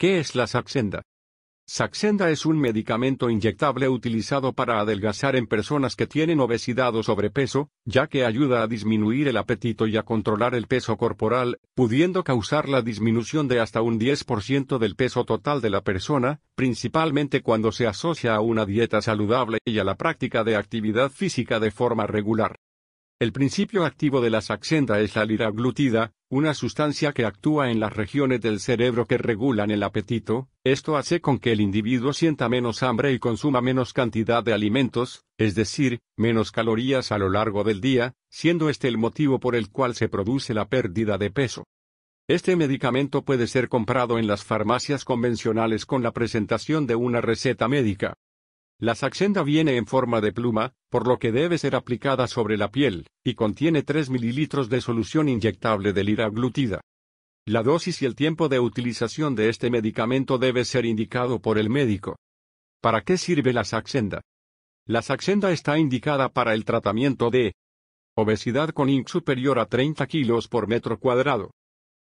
¿Qué es la Saxenda? Saxenda es un medicamento inyectable utilizado para adelgazar en personas que tienen obesidad o sobrepeso, ya que ayuda a disminuir el apetito y a controlar el peso corporal, pudiendo causar la disminución de hasta un 10% del peso total de la persona, principalmente cuando se asocia a una dieta saludable y a la práctica de actividad física de forma regular. El principio activo de la Saxenda es la liraglutida, una sustancia que actúa en las regiones del cerebro que regulan el apetito. Esto hace con que el individuo sienta menos hambre y consuma menos cantidad de alimentos, es decir, menos calorías a lo largo del día, siendo este el motivo por el cual se produce la pérdida de peso. Este medicamento puede ser comprado en las farmacias convencionales con la presentación de una receta médica. La Saxenda viene en forma de pluma, por lo que debe ser aplicada sobre la piel, y contiene 3 mililitros de solución inyectable de liraglutida. La dosis y el tiempo de utilización de este medicamento debe ser indicado por el médico. ¿Para qué sirve la Saxenda? La Saxenda está indicada para el tratamiento de obesidad con IMC superior a 30 kilos por metro cuadrado,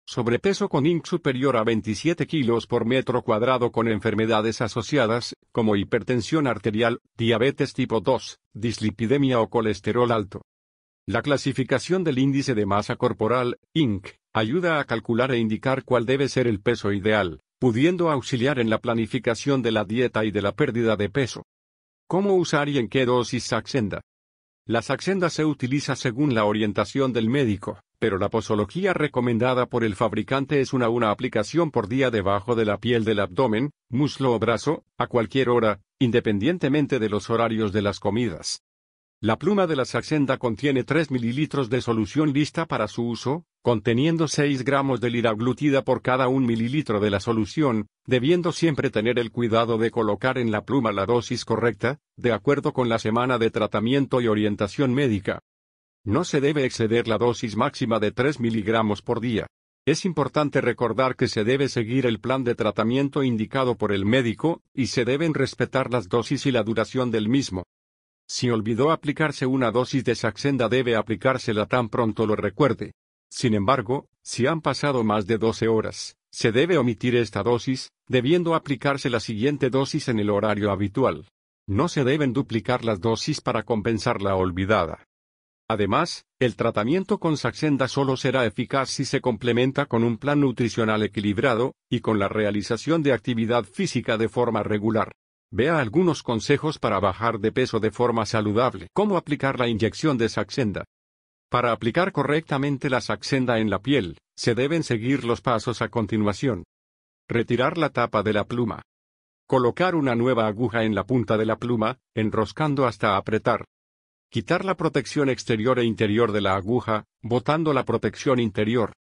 sobrepeso con IMC superior a 27 kilos por metro cuadrado con enfermedades asociadas, como hipertensión arterial, diabetes tipo 2, dislipidemia o colesterol alto. La clasificación del índice de masa corporal, IMC, ayuda a calcular e indicar cuál debe ser el peso ideal, pudiendo auxiliar en la planificación de la dieta y de la pérdida de peso. ¿Cómo usar y en qué dosis Saxenda? La Saxenda se utiliza según la orientación del médico, pero la posología recomendada por el fabricante es una aplicación por día debajo de la piel del abdomen, muslo o brazo, a cualquier hora, independientemente de los horarios de las comidas. La pluma de la Saxenda contiene 3 mililitros de solución lista para su uso, conteniendo 6 gramos de liraglutida por cada 1 mililitro de la solución, debiendo siempre tener el cuidado de colocar en la pluma la dosis correcta, de acuerdo con la semana de tratamiento y orientación médica. No se debe exceder la dosis máxima de 3 miligramos por día. Es importante recordar que se debe seguir el plan de tratamiento indicado por el médico, y se deben respetar las dosis y la duración del mismo. Si olvidó aplicarse una dosis de Saxenda, debe aplicársela tan pronto lo recuerde. Sin embargo, si han pasado más de 12 horas, se debe omitir esta dosis, debiendo aplicarse la siguiente dosis en el horario habitual. No se deben duplicar las dosis para compensar la olvidada. Además, el tratamiento con Saxenda solo será eficaz si se complementa con un plan nutricional equilibrado, y con la realización de actividad física de forma regular. Vea algunos consejos para bajar de peso de forma saludable. ¿Cómo aplicar la inyección de Saxenda? Para aplicar correctamente la Saxenda en la piel, se deben seguir los pasos a continuación. Retirar la tapa de la pluma. Colocar una nueva aguja en la punta de la pluma, enroscando hasta apretar. Quitar la protección exterior e interior de la aguja, botando la protección interior.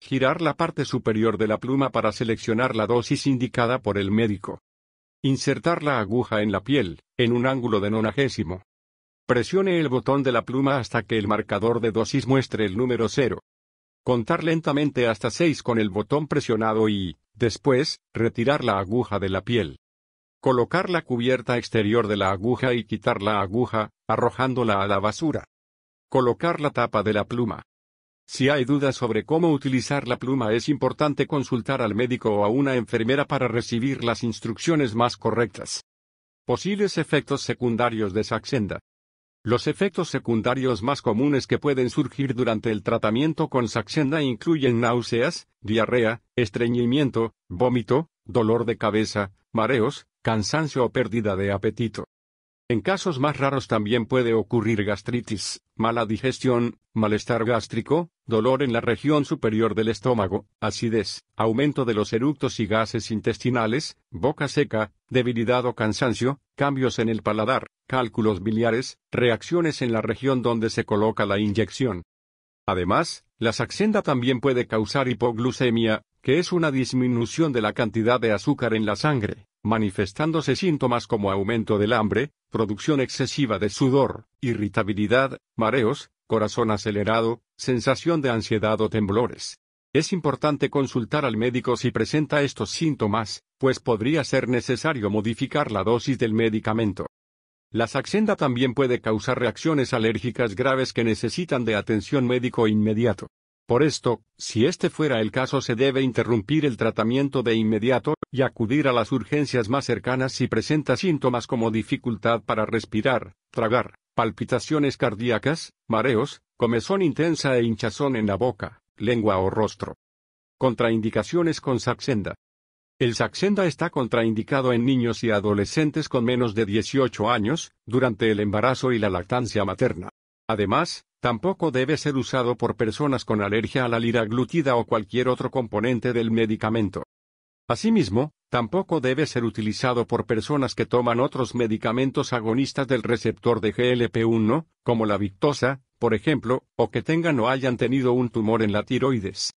Girar la parte superior de la pluma para seleccionar la dosis indicada por el médico. Insertar la aguja en la piel, en un ángulo de 90°. Presione el botón de la pluma hasta que el marcador de dosis muestre el número 0. Contar lentamente hasta 6 con el botón presionado y, después, retirar la aguja de la piel. Colocar la cubierta exterior de la aguja y quitar la aguja, arrojándola a la basura. Colocar la tapa de la pluma. Si hay dudas sobre cómo utilizar la pluma, es importante consultar al médico o a una enfermera para recibir las instrucciones más correctas. Posibles efectos secundarios de Saxenda. Los efectos secundarios más comunes que pueden surgir durante el tratamiento con Saxenda incluyen náuseas, diarrea, estreñimiento, vómito, dolor de cabeza, mareos, cansancio o pérdida de apetito. En casos más raros también puede ocurrir gastritis, mala digestión, malestar gástrico, dolor en la región superior del estómago, acidez, aumento de los eructos y gases intestinales, boca seca, debilidad o cansancio, cambios en el paladar, cálculos biliares, reacciones en la región donde se coloca la inyección. Además, la Saxenda también puede causar hipoglucemia, que es una disminución de la cantidad de azúcar en la sangre, manifestándose síntomas como aumento del hambre, producción excesiva de sudor, irritabilidad, mareos, corazón acelerado, sensación de ansiedad o temblores. Es importante consultar al médico si presenta estos síntomas, pues podría ser necesario modificar la dosis del medicamento. La Saxenda también puede causar reacciones alérgicas graves que necesitan de atención médico inmediato. Por esto, si este fuera el caso, se debe interrumpir el tratamiento de inmediato, y acudir a las urgencias más cercanas si presenta síntomas como dificultad para respirar, tragar, palpitaciones cardíacas, mareos, comezón intensa e hinchazón en la boca, lengua o rostro. Contraindicaciones con Saxenda. El Saxenda está contraindicado en niños y adolescentes con menos de 18 años, durante el embarazo y la lactancia materna. Además, tampoco debe ser usado por personas con alergia a la liraglutida o cualquier otro componente del medicamento. Asimismo, tampoco debe ser utilizado por personas que toman otros medicamentos agonistas del receptor de GLP-1, como la Victoza, por ejemplo, o que tengan o hayan tenido un tumor en la tiroides.